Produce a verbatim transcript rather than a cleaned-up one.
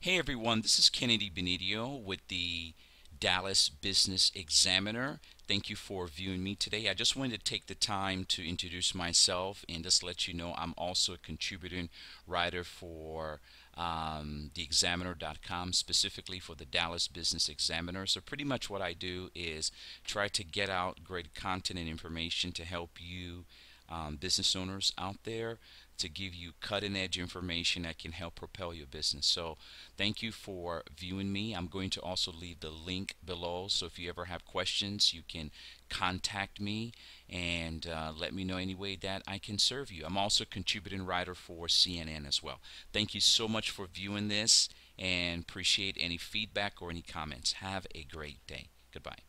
Hey everyone, this is Kennedy Benedio with the Dallas Business Examiner. Thank you for viewing me today. I just wanted to take the time to introduce myself and just let you know I'm also a contributing writer for um, the examiner dot com, specifically for the Dallas Business Examiner. So pretty much what I do is try to get out great content and information to help you um, business owners out there, to give you cutting-edge information that can help propel your business. So thank you for viewing me. I'm going to also leave the link below, so if you ever have questions you can contact me and uh, let me know any way that I can serve you. I'm also a contributing writer for C N N as well. Thank you so much for viewing this and appreciate any feedback or any comments. Have a great day. Goodbye.